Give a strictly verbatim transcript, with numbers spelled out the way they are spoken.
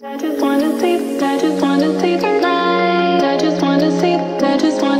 I just wanna sleep, I just wanna sleep tonight. I just wanna sleep, I just wanna